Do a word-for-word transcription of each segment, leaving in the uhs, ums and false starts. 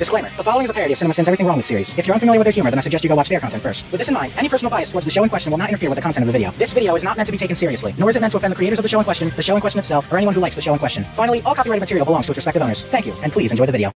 Disclaimer. The following is a parody of Cinema Sins' Everything Wrong With series. If you're unfamiliar with their humor, then I suggest you go watch their content first. With this in mind, any personal bias towards the show in question will not interfere with the content of the video. This video is not meant to be taken seriously, nor is it meant to offend the creators of the show in question, the show in question itself, or anyone who likes the show in question. Finally, all copyrighted material belongs to its respective owners. Thank you, and please enjoy the video.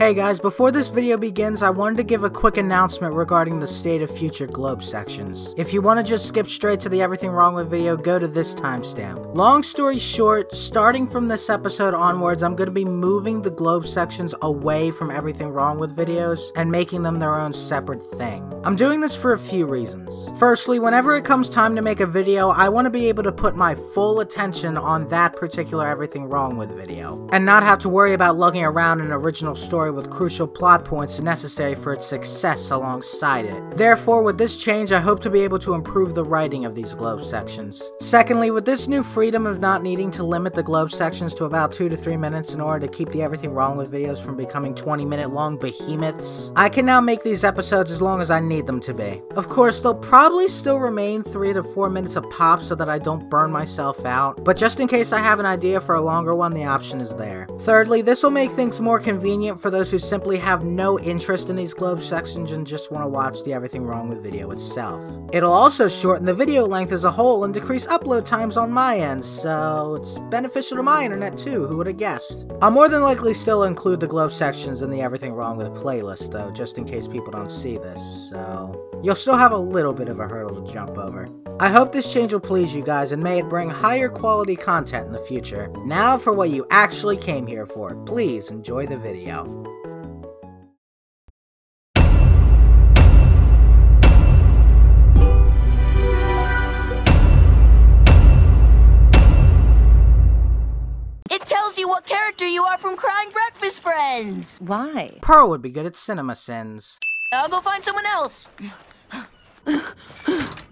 Hey guys, before this video begins, I wanted to give a quick announcement regarding the State of Future Globe sections. If you want to just skip straight to the Everything Wrong With video, go to this timestamp. Long story short, starting from this episode onwards, I'm going to be moving the Globe sections away from Everything Wrong With videos and making them their own separate thing. I'm doing this for a few reasons. Firstly, whenever it comes time to make a video, I want to be able to put my full attention on that particular Everything Wrong With video, and not have to worry about lugging around an original story with crucial plot points necessary for its success alongside it. Therefore, with this change, I hope to be able to improve the writing of these Globe sections. Secondly, with this new freedom of not needing to limit the Globe sections to about two to three minutes in order to keep the Everything Wrong With videos from becoming twenty minute long behemoths, I can now make these episodes as long as I need them to be. Of course, they'll probably still remain three to four minutes a pop so that I don't burn myself out, but just in case I have an idea for a longer one, the option is there. Thirdly, this will make things more convenient for those who simply have no interest in these Globe sections and just want to watch the Everything Wrong With video itself. It'll also shorten the video length as a whole and decrease upload times on my end, so it's beneficial to my internet too, who would have guessed. I'll more than likely still include the Globe sections in the Everything Wrong With playlist though, just in case people don't see this, so you'll still have a little bit of a hurdle to jump over. I hope this change will please you guys and may it bring higher quality content in the future. Now for what you actually came here for. Please enjoy the video. What character you are from Crying Breakfast Friends? Why? Pearl would be good at Cinema Sins. I'll go find someone else.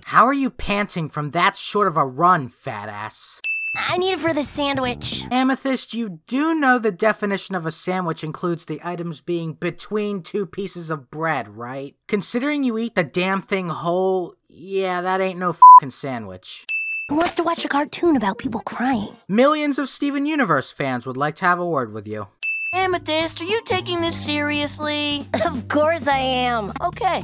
How are you panting from that short of a run, fat ass? I need it for the sandwich. Amethyst, you do know the definition of a sandwich includes the items being between two pieces of bread, right? Considering you eat the damn thing whole, yeah, that ain't no fucking sandwich. Who wants to watch a cartoon about people crying? Millions of Steven Universe fans would like to have a word with you. Amethyst, are you taking this seriously? Of course I am. Okay.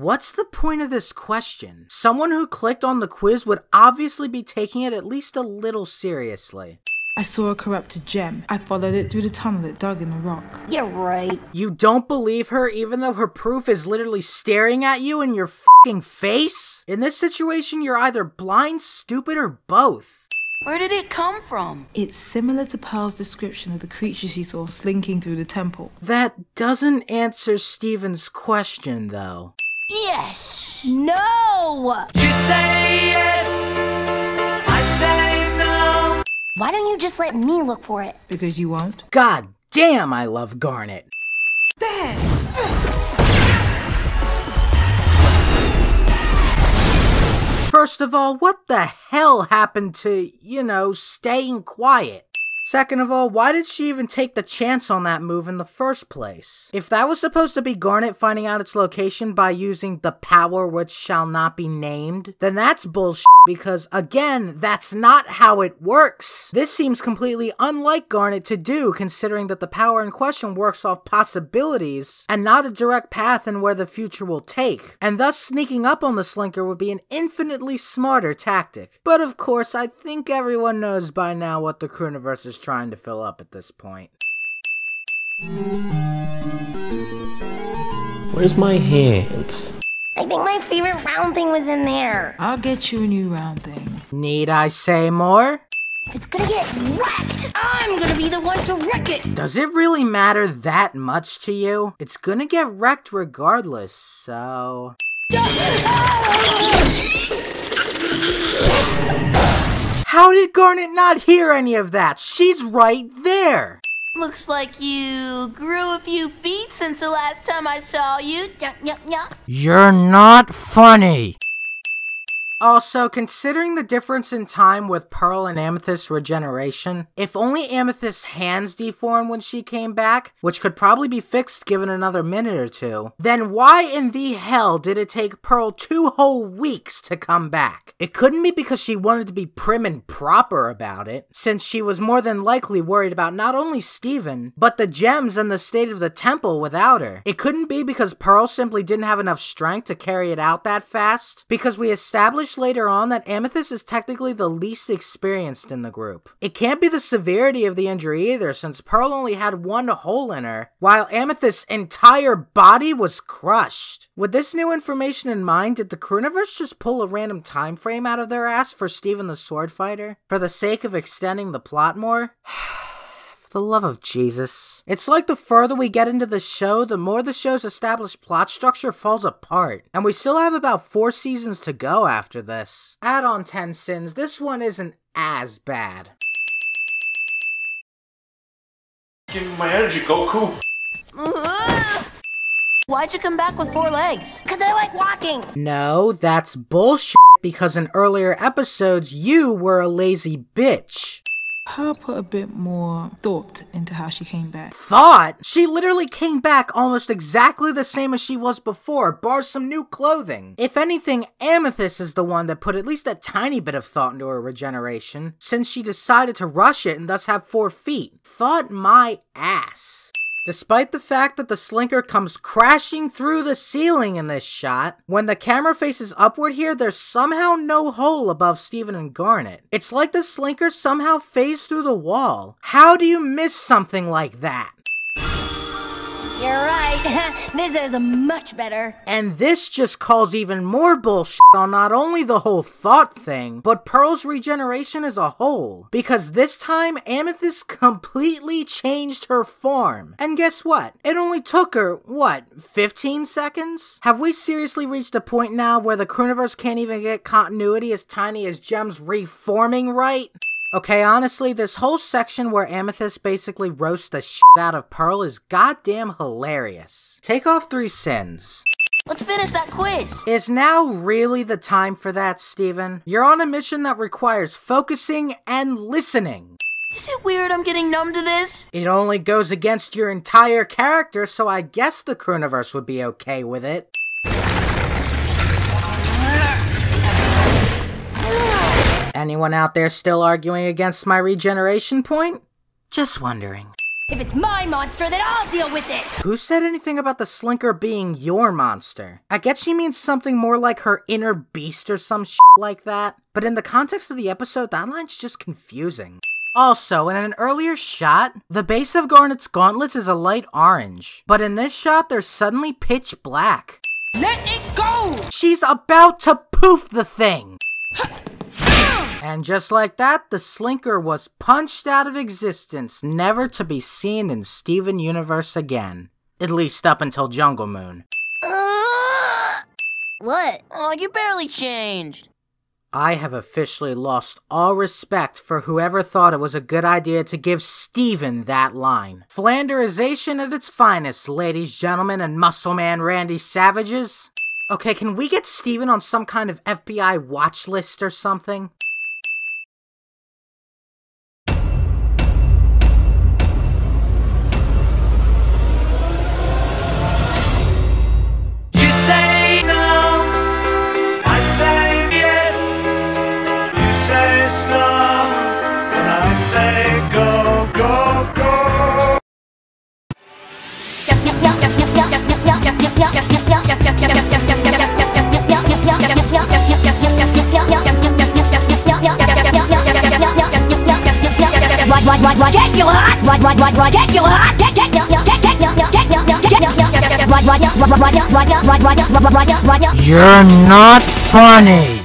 What's the point of this question? Someone who clicked on the quiz would obviously be taking it at least a little seriously. I saw a corrupted gem. I followed it through the tunnel it dug in the rock. Yeah, right. You don't believe her even though her proof is literally staring at you in your f***ing face? In this situation, you're either blind, stupid, or both. Where did it come from? It's similar to Pearl's description of the creature she saw slinking through the temple. That doesn't answer Steven's question, though. Yes! No! You say yes! Why don't you just let me look for it? Because you won't. God damn, I love Garnet. There! First of all, what the hell happened to, you know, staying quiet? Second of all, why did she even take the chance on that move in the first place? If that was supposed to be Garnet finding out its location by using the power which shall not be named, then that's bullshit because, again, that's not how it works. This seems completely unlike Garnet to do, considering that the power in question works off possibilities and not a direct path in where the future will take, and thus sneaking up on the slinker would be an infinitely smarter tactic. But of course, I think everyone knows by now what the Crewniverse is trying to fill up at this point. Where's my hands? I think my favorite round thing was in there. I'll get you a new round thing. Need I say more? If it's gonna get wrecked, I'm gonna be the one to wreck it! Does it really matter that much to you? It's gonna get wrecked regardless, so... How did Garnet not hear any of that? She's right there! Looks like you grew a few feet since the last time I saw you. Yuck, yuck, yuck. You're not funny! Also, considering the difference in time with Pearl and Amethyst's regeneration, if only Amethyst's hands deformed when she came back, which could probably be fixed given another minute or two, then why in the hell did it take Pearl two whole weeks to come back? It couldn't be because she wanted to be prim and proper about it, since she was more than likely worried about not only Steven, but the gems and the state of the temple without her. It couldn't be because Pearl simply didn't have enough strength to carry it out that fast, because we established later on that Amethyst is technically the least experienced in the group. It can't be the severity of the injury either, since Pearl only had one hole in her, while Amethyst's entire body was crushed. With this new information in mind, did the Crewniverse just pull a random time frame out of their ass for Steven the Sword Fighter, for the sake of extending the plot more? For the love of Jesus. It's like the further we get into the show, the more the show's established plot structure falls apart, and we still have about four seasons to go after this. Add on ten sins, this one isn't as bad. Give me my energy, Goku! Why'd you come back with four legs? Cause I like walking! No, that's bullshit, because in earlier episodes, you were a lazy bitch. Her put a bit more thought into how she came back. Thought? She literally came back almost exactly the same as she was before, bar some new clothing. If anything, Amethyst is the one that put at least a tiny bit of thought into her regeneration, since she decided to rush it and thus have four feet. Thought my ass. Despite the fact that the slinker comes crashing through the ceiling in this shot, when the camera faces upward here, there's somehow no hole above Steven and Garnet. It's like the slinker somehow phased through the wall. How do you miss something like that? You're right. This is much better. And this just calls even more bullshit on not only the whole thought thing, but Pearl's regeneration as a whole. Because this time, Amethyst completely changed her form. And guess what? It only took her, what, fifteen seconds? Have we seriously reached a point now where the Crewniverse can't even get continuity as tiny as gems reforming right? Okay, honestly, this whole section where Amethyst basically roasts the shit out of Pearl is goddamn hilarious. Take off three sins. Let's finish that quiz! Is now really the time for that, Steven? You're on a mission that requires focusing and listening. Is it weird I'm getting numb to this? It only goes against your entire character, so I guess the Crewniverse would be okay with it. Anyone out there still arguing against my regeneration point? Just wondering. If it's my monster, then I'll deal with it! Who said anything about the slinker being your monster? I guess she means something more like her inner beast or some shit like that. But in the context of the episode, that line's just confusing. Also, in an earlier shot, the base of Garnet's gauntlets is a light orange. But in this shot, they're suddenly pitch black. Let it go! She's about to poof the thing! And just like that, the slinker was punched out of existence, never to be seen in Steven Universe again. At least up until Jungle Moon. Uh, what? Oh, you barely changed. I have officially lost all respect for whoever thought it was a good idea to give Steven that line. Flanderization at its finest, ladies, gentlemen, and muscle man Randy Savages. Okay, can we get Steven on some kind of F B I watch list or something? You're not funny.